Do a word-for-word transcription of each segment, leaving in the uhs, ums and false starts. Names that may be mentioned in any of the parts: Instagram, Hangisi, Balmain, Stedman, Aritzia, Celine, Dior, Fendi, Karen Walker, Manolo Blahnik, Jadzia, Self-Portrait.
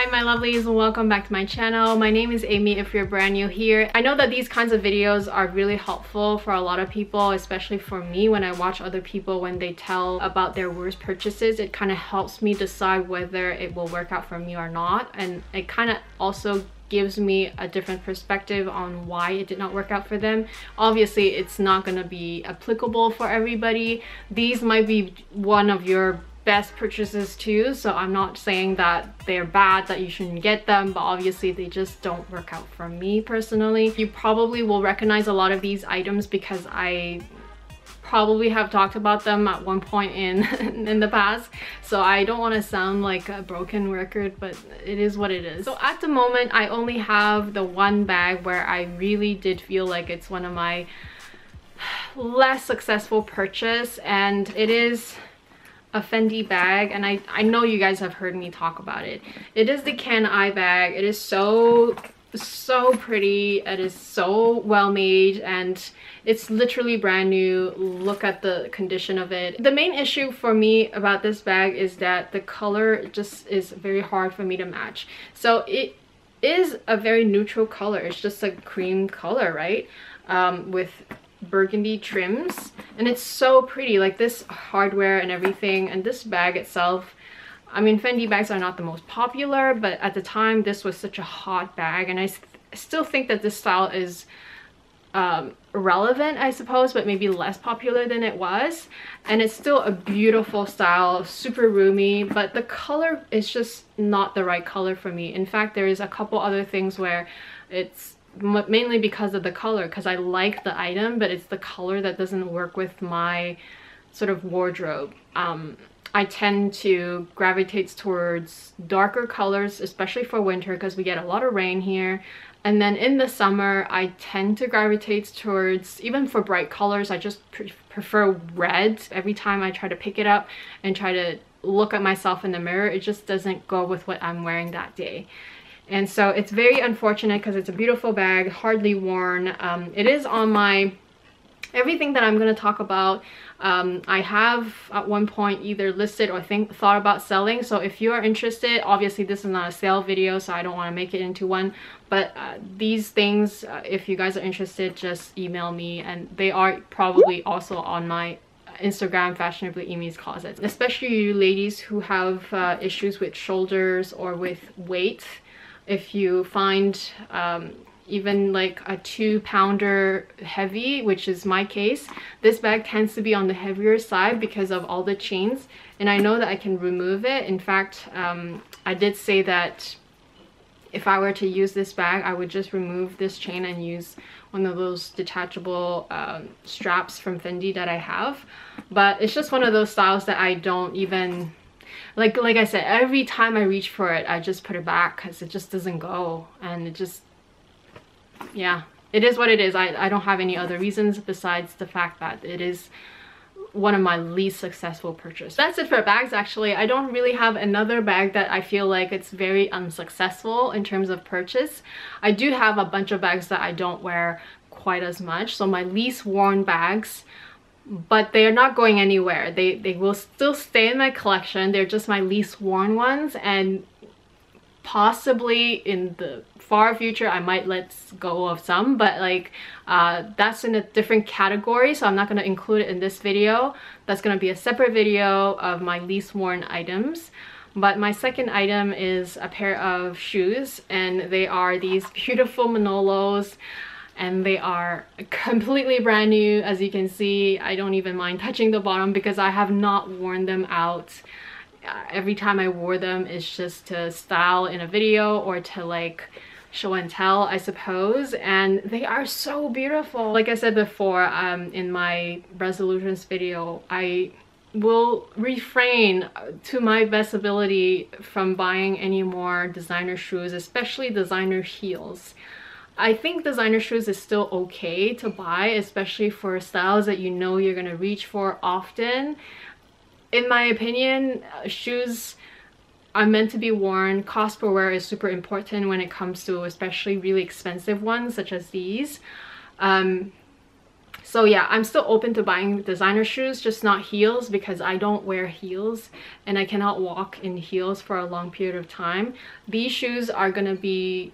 Hi my lovelies, welcome back to my channel. My name is Amy if you're brand new here. I know that these kinds of videos are really helpful for a lot of people, especially for me. When I watch other people when they tell about their worst purchases, it kind of helps me decide whether it will work out for me or not, and it kind of also gives me a different perspective on why it did not work out for them. Obviously, it's not going to be applicable for everybody. These might be one of your best purchases too, so I'm not saying that they're bad, that you shouldn't get them, but obviously they just don't work out for me personally. You probably will recognize a lot of these items because I probably have talked about them at one point in in the past, so I don't want to sound like a broken record, but it is what it is. So at the moment I only have the one bag where I really did feel like it's one of my less successful purchase, and it is a Fendi bag, and I, I know you guys have heard me talk about it. It is the Can I bag. It is so so pretty, it is so well made, and it's literally brand new. Look at the condition of it. The main issue for me about this bag is that the color just is very hard for me to match. So it is a very neutral color. It's just a cream color, right? Um, with burgundy trims, and it's so pretty, like this hardware and everything, and this bag itself. I mean, Fendi bags are not the most popular, but at the time this was such a hot bag, and I st still think that this style is um relevant, I suppose, but maybe less popular than it was, and it's still a beautiful style, super roomy, but the color is just not the right color for me. In fact, there is a couple other things where it's mainly because of the color, because I like the item, but it's the color that doesn't work with my sort of wardrobe. um I tend to gravitate towards darker colors, especially for winter, because we get a lot of rain here, and then in the summer I tend to gravitate towards, even for bright colors, I just pre prefer red. Every time I try to pick it up and try to look at myself in the mirror, it just doesn't go with what I'm wearing that day. And so it's very unfortunate because it's a beautiful bag, hardly worn. Um, it is on my, everything that I'm going to talk about, um, I have at one point either listed or think, thought about selling. So if you are interested, obviously this is not a sale video, so I don't want to make it into one. But uh, these things, uh, if you guys are interested, just email me, and they are probably also on my Instagram, FashionablyAMY's Closet. Especially you ladies who have uh, issues with shoulders or with weight. If you find um, even like a two pounder heavy, which is my case, this bag tends to be on the heavier side because of all the chains, and I know that I can remove it. In fact, um, I did say that if I were to use this bag, I would just remove this chain and use one of those detachable um, straps from Fendi that I have, but it's just one of those styles that I don't even like like I said, every time I reach for it, I just put it back because it just doesn't go, and it just, yeah, it is what it is. I, I don't have any other reasons besides the fact that it is one of my least successful purchases. That's it for bags. Actually, I don't really have another bag that I feel like it's very unsuccessful in terms of purchase. I do have a bunch of bags that I don't wear quite as much, so my least worn bags, but they are not going anywhere. They they will still stay in my collection. They're just my least worn ones, and possibly in the far future I might let go of some, but like uh, that's in a different category, so I'm not going to include it in this video. That's going to be a separate video of my least worn items. But my second item is a pair of shoes, and they are these beautiful Manolos. And they are completely brand new, as you can see. I don't even mind touching the bottom because I have not worn them out. Uh, every time I wore them, it's just to style in a video or to like show and tell, I suppose. And they are so beautiful. Like I said before, um, in my resolutions video, I will refrain to my best ability from buying any more designer shoes, especially designer heels. I think designer shoes is still okay to buy, especially for styles that you know you're gonna reach for often. In my opinion, shoes are meant to be worn. Cost per wear is super important when it comes to especially really expensive ones such as these. Um, So yeah, I'm still open to buying designer shoes, just not heels, because I don't wear heels and I cannot walk in heels for a long period of time. These shoes are gonna be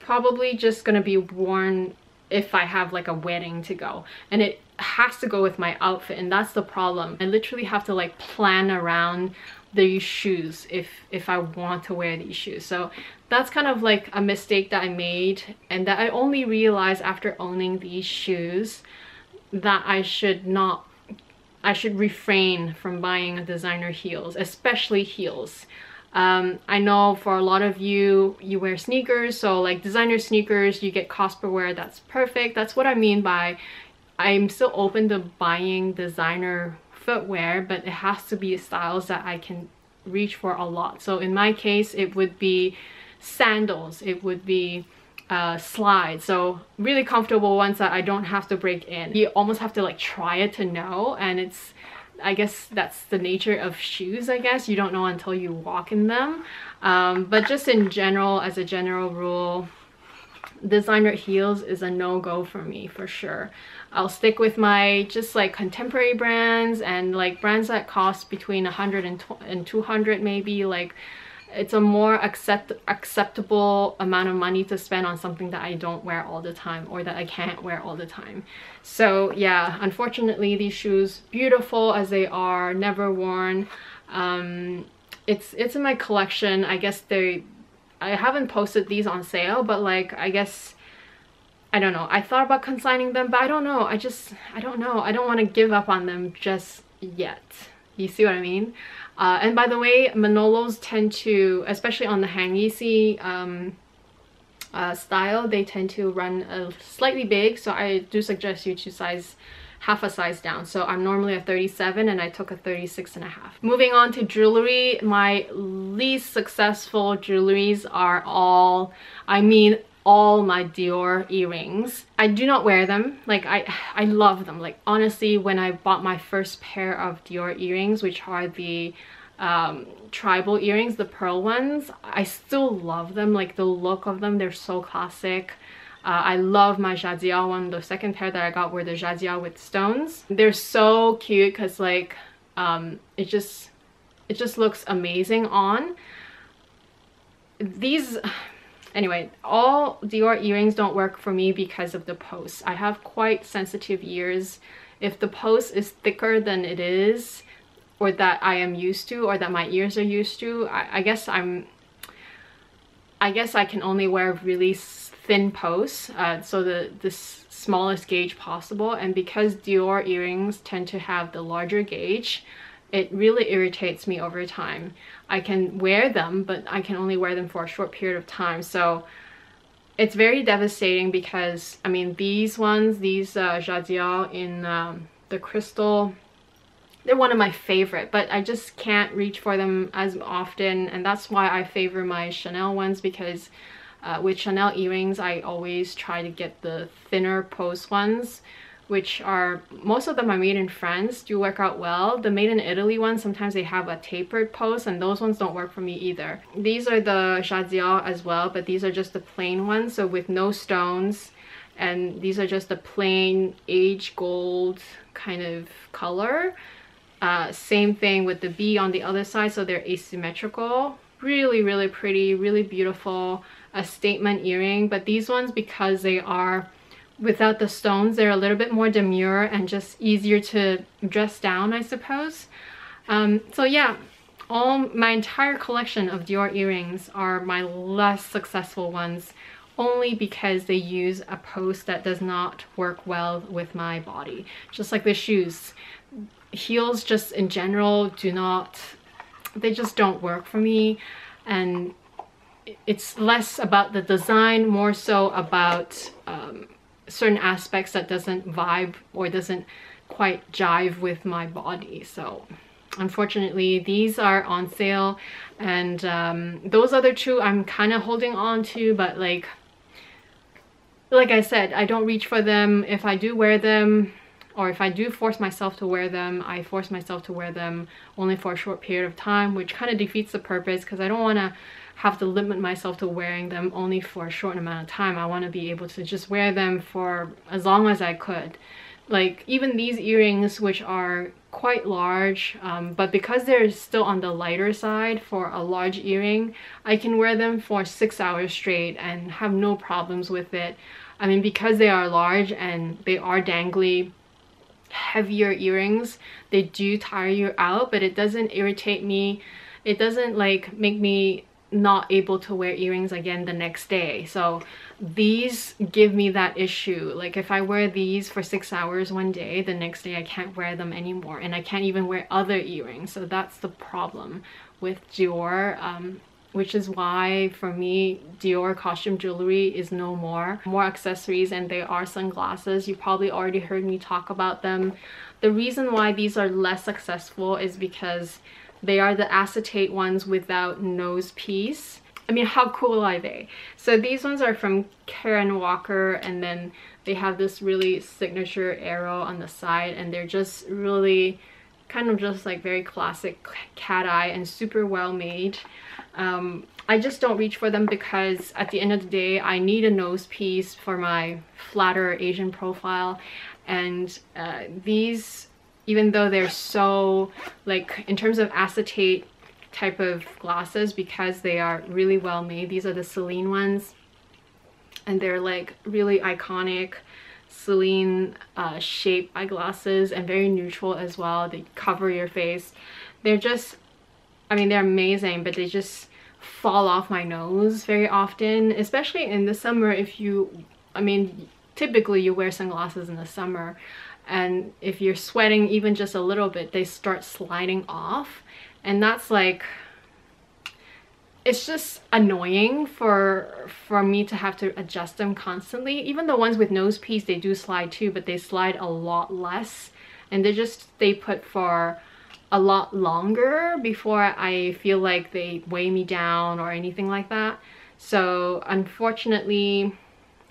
probably just gonna be worn if I have like a wedding to go, and it has to go with my outfit, and that's the problem. I literally have to like plan around these shoes if if I want to wear these shoes. So that's kind of like a mistake that I made, and that I only realized after owning these shoes, that I should not I should refrain from buying designer heels, especially heels. Um, I know for a lot of you, you wear sneakers, so like designer sneakers, you get cost per wear, that's perfect. That's what I mean by I'm still open to buying designer footwear, but it has to be styles that I can reach for a lot. So in my case, it would be sandals, it would be uh, slides, so really comfortable ones that I don't have to break in. You almost have to like try it to know, and it's, I guess that's the nature of shoes, I guess. You don't know until you walk in them. Um, but just in general, as a general rule, designer heels is a no-go for me, for sure. I'll stick with my just like contemporary brands and like brands that cost between one hundred and two hundred maybe. Like, it's a more accept acceptable amount of money to spend on something that I don't wear all the time, or that I can't wear all the time. So yeah, unfortunately these shoes, beautiful as they are, never worn. Um, it's it's in my collection. I guess they, I haven't posted these on sale, but like, I guess, I don't know. I thought about consigning them, but I don't know. I just, I don't know. I don't want to give up on them just yet. You see what I mean? Uh, and by the way, Manolos tend to, especially on the hangisi um, uh, style, they tend to run a slightly big. So I do suggest you to size half a size down. So I'm normally a thirty-seven and I took a thirty-six and a half. Moving on to jewelry, my least successful jewelries are all, I mean, all my Dior earrings. I do not wear them. Like, I I love them. Like, honestly, when I bought my first pair of Dior earrings, which are the um, tribal earrings, the pearl ones, I still love them. Like, the look of them, they're so classic. Uh, I love my Jadzia one. The second pair that I got were the Jadzia with stones. They're so cute because like, um, it just, it just looks amazing on. These... Anyway, all Dior earrings don't work for me because of the posts. I have quite sensitive ears. If the post is thicker than it is, or that I am used to, or that my ears are used to, I, I guess I'm... I guess I can only wear really thin posts, uh, so the, the smallest gauge possible. And because Dior earrings tend to have the larger gauge, it really irritates me over time. I can wear them, but I can only wear them for a short period of time. So it's very devastating because, I mean, these ones, these uh, Jadzia in um, the crystal, they're one of my favorite, but I just can't reach for them as often. And that's why I favor my Chanel ones, because uh, with Chanel earrings, I always try to get the thinner post ones, which are, most of them are made in France, do work out well. The made in Italy ones, sometimes they have a tapered post, and those ones don't work for me either. These are the Jadzia as well, but these are just the plain ones, so with no stones. And these are just the plain age gold kind of color. Uh, same thing with the B on the other side, so they're asymmetrical. Really, really pretty, really beautiful. A statement earring, but these ones, because they are without the stones, they're a little bit more demure and just easier to dress down, I suppose. Um, so yeah, all my entire collection of Dior earrings are my less successful ones, only because they use a post that does not work well with my body. Just like the shoes, heels just in general do not, they just don't work for me. And it's less about the design, more so about um, certain aspects that doesn't vibe or doesn't quite jive with my body. So unfortunately these are on sale, and um, those other two I'm kind of holding on to, but like like I said, I don't reach for them. If I do wear them, or if I do force myself to wear them, I force myself to wear them only for a short period of time, which kind of defeats the purpose, because I don't want to have to limit myself to wearing them only for a short amount of time. I want to be able to just wear them for as long as I could. Like even these earrings, which are quite large, um, but because they're still on the lighter side for a large earring, I can wear them for six hours straight and have no problems with it. I mean, because they are large and they are dangly, heavier earrings, they do tire you out, but it doesn't irritate me. It doesn't like make me not able to wear earrings again the next day. So these give me that issue. Like if I wear these for six hours one day, the next day I can't wear them anymore, and I can't even wear other earrings. So that's the problem with Dior, um, which is why for me Dior costume jewelry is no more. More accessories, and they are sunglasses. You probably already heard me talk about them. The reason why these are less successful is because they are the acetate ones without nose piece. I mean, how cool are they? So these ones are from Karen Walker, and then they have this really signature arrow on the side, and they're just really kind of just like very classic cat eye and super well made. Um, I just don't reach for them because at the end of the day, I need a nose piece for my flatter Asian profile, and uh, these, even though they're so, like in terms of acetate type of glasses, because they are really well made, these are the Celine ones, and they're like really iconic Celine uh, shape eyeglasses, and very neutral as well. They cover your face. They're just, I mean, they're amazing, but they just fall off my nose very often, especially in the summer. If you, I mean, typically you wear sunglasses in the summer, and if you're sweating even just a little bit, they start sliding off, and that's like, it's just annoying for for me to have to adjust them constantly. Even the ones with nose piece, they do slide too, but they slide a lot less, and they just stay put for a lot longer before I feel like they weigh me down or anything like that. So unfortunately,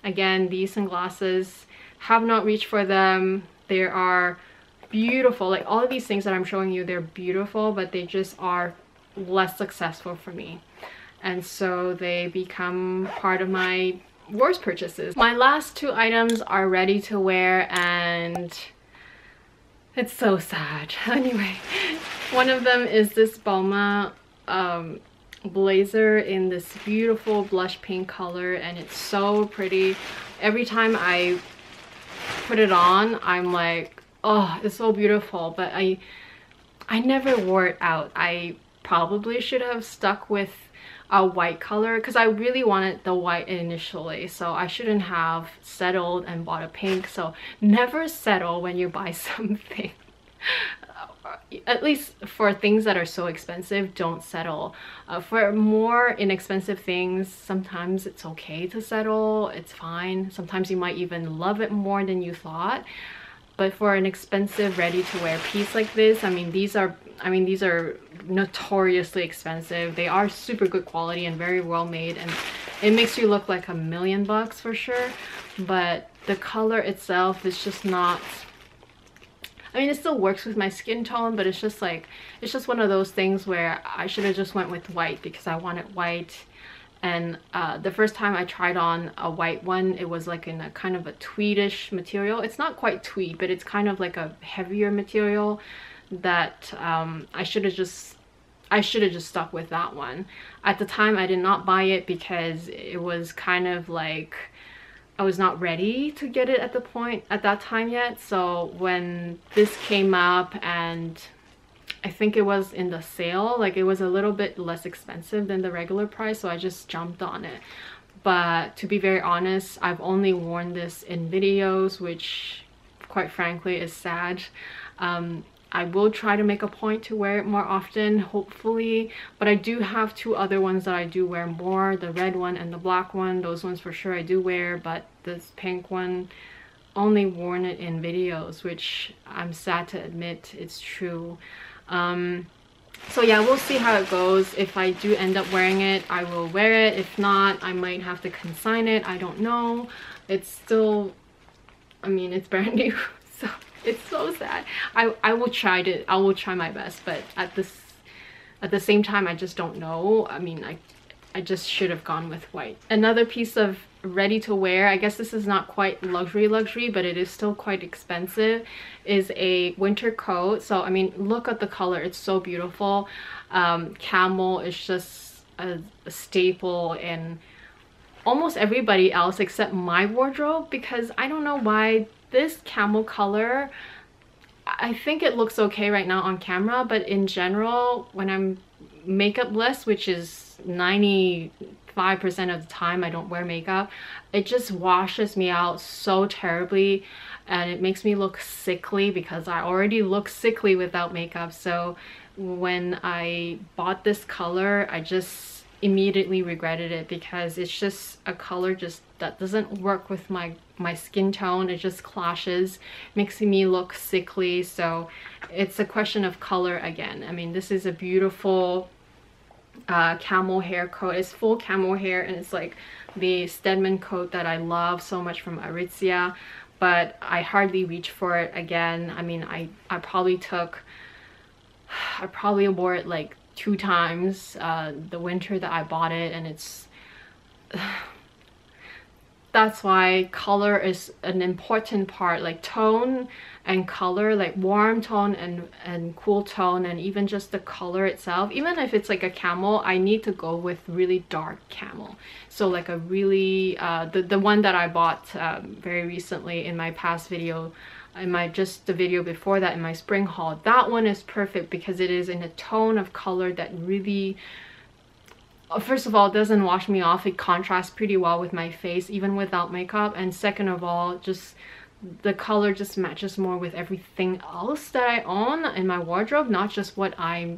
again, these sunglasses, have not reached for them. They are beautiful. Like all of these things that I'm showing you, they're beautiful, but they just are less successful for me, and so they become part of my worst purchases. My last two items are ready to wear, and it's so sad. Anyway, one of them is this Balmain um, blazer in this beautiful blush pink color, and it's so pretty. Every time I put it on, I'm like, oh, it's so beautiful, but I I never wore it out. I probably should have stuck with a white color because I really wanted the white initially, so I shouldn't have settled and bought a pink. So never settle when you buy something. At least for things that are so expensive, don't settle. Uh, for more inexpensive things, sometimes it's okay to settle, it's fine. Sometimes you might even love it more than you thought. But for an expensive ready-to-wear piece like this, I mean, these are, I mean, these are notoriously expensive. They are super good quality and very well made, and it makes you look like a million bucks for sure. But the color itself is just not, I mean, it still works with my skin tone, but it's just like, it's just one of those things where I should have just went with white because I wanted white. And uh, the first time I tried on a white one, it was like in a kind of a tweedish material. It's not quite tweed, but it's kind of like a heavier material that um, I should have just, I should have just stuck with that one. At the time, I did not buy it because it was kind of like, I was not ready to get it at the point at that time yet. So when this came up, and I think it was in the sale, like it was a little bit less expensive than the regular price, so I just jumped on it. But to be very honest, I've only worn this in videos, which quite frankly is sad. um I will try to make a point to wear it more often, hopefully, but I do have two other ones that I do wear more, the red one and the black one. Those ones for sure I do wear, but this pink one, only worn it in videos, which I'm sad to admit, it's true. Um, so yeah, we'll see how it goes. If I do end up wearing it, I will wear it. If not, I might have to consign it, I don't know. It's still, I mean, it's brand new, so it's so sad. I, I will try to I will try my best, but at this at the same time, I just don't know. I mean, I I just should have gone with white. Another piece of ready to wear, I guess this is not quite luxury luxury, but it is still quite expensive, is a winter coat. So I mean, look at the color, it's so beautiful. Um, camel is just a, a staple in almost everybody else except my wardrobe, because I don't know why this camel color, I think it looks okay right now on camera, but in general when I'm makeupless, which is ninety-five percent of the time I don't wear makeup, it just washes me out so terribly and it makes me look sickly because I already look sickly without makeup. So when I bought this color, I just immediately regretted it because it's just a color just that doesn't work with my my skin tone. It just clashes, makes me look sickly. So it's a question of color again. I mean, this is a beautiful uh camel hair coat. It's full camel hair and it's like the Stedman coat that I love so much from Aritzia, but I hardly reach for it again. I mean, I I probably took I probably wore it like two times uh the winter that I bought it, and it's that's why color is an important part, like tone and color, like warm tone and and cool tone, and even just the color itself. Even if it's like a camel, I need to go with really dark camel. So like a really uh the, the one that I bought um, very recently in my past video, in my just the video before that in my spring haul, that one is perfect because it is in a tone of color that really, first of all, doesn't wash me off. It contrasts pretty well with my face even without makeup, and second of all, just the color just matches more with everything else that I own in my wardrobe, not just what I'm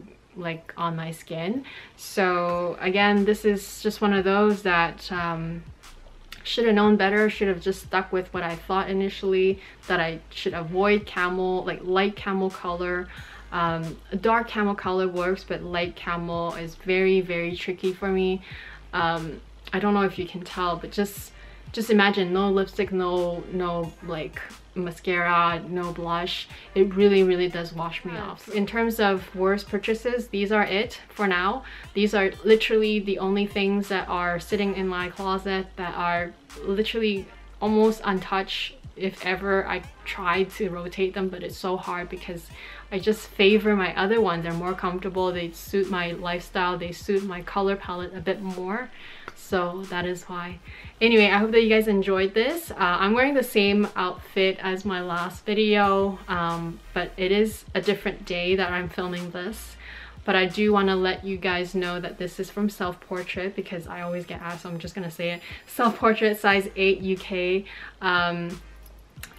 like on my skin. So again, this is just one of those that um should have known better, should have just stuck with what I thought initially, that I should avoid camel, like light camel color. Um, dark camel color works, but light camel is very, very tricky for me. Um, I don't know if you can tell, but just just imagine no lipstick, no no like mascara, no blush. It really, really does wash me off. In terms of worst purchases, these are it for now. These are literally the only things that are sitting in my closet that are literally almost untouched. If ever, I try to rotate them, but it's so hard because I just favor my other ones. They're more comfortable, they suit my lifestyle, they suit my color palette a bit more. So that is why. Anyway, I hope that you guys enjoyed this. Uh, I'm wearing the same outfit as my last video, um, but it is a different day that I'm filming this. But I do want to let you guys know that this is from Self-Portrait because I always get asked, so I'm just gonna say it. Self-Portrait size eight U K. Um,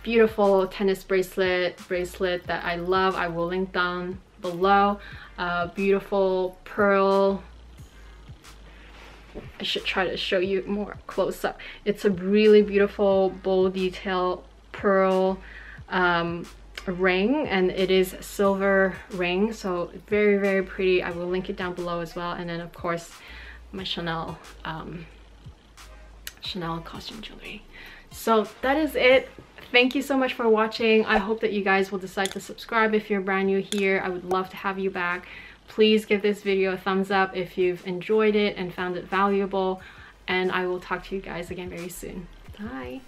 beautiful tennis bracelet bracelet that I love. I will link down below. Uh, beautiful pearl. I should try to show you more close up. It's a really beautiful bold detail pearl um, ring, and it is silver ring, so very, very pretty. I will link it down below as well. And then of course my Chanel um, Chanel costume jewelry. So that is it. Thank you so much for watching. I hope that you guys will decide to subscribe if you're brand new here. I would love to have you back. Please give this video a thumbs up if you've enjoyed it and found it valuable. And I will talk to you guys again very soon. Bye!